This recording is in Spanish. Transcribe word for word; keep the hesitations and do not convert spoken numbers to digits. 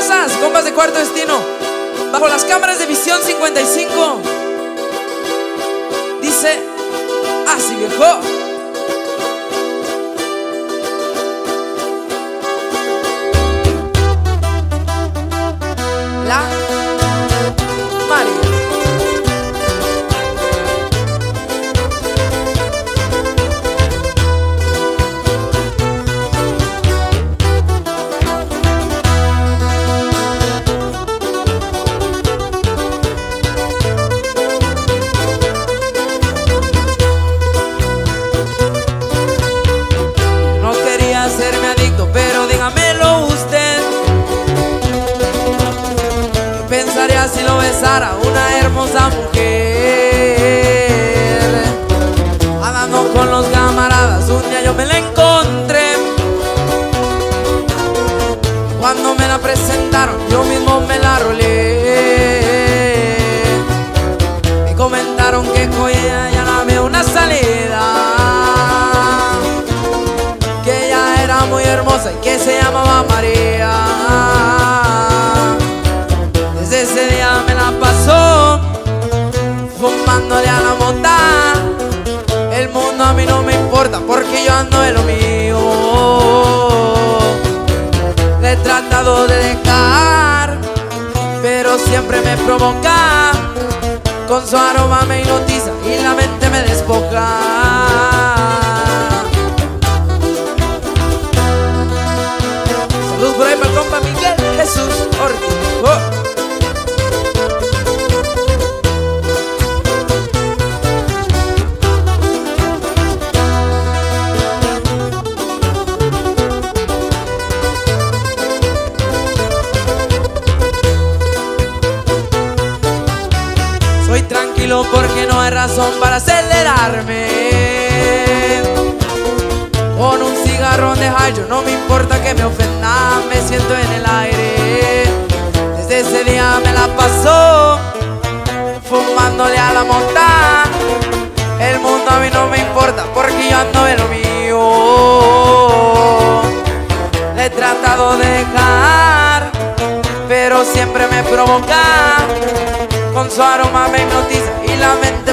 Masas, compas de Cuarto Destino, bajo las cámaras de Vision cincuenta y cinco. Dice así, viejo. La Maria. Serme adicto, pero dígamelo usted. Pensaría si lo besara una hermosa mujer. Andando con los camaradas, un día yo me la encontré. Cuando me la presentaron, yo mismo me la rolé. Me comentaron que con ella ya la veo una salida, muy hermosa y que se llamaba María. Desde ese día me la pasó fumándole a la mota. El mundo a mí no me importa porque yo ando en lo mío. Le he tratado de dejar, pero siempre me provoca. Con su aroma me hipnotiza y la mente me despoja. Soy tranquilo porque no hay razón para acelerarme. Con un cigarrón de hallo no me importa que me ofenda, me siento en el aire. Desde ese día me la pasó fumándole a la monta. El mundo a mí no me importa porque yo ando en lo mío. Le he tratado de dejar, pero siempre me provoca. Con su aroma me hipnotiza y la mente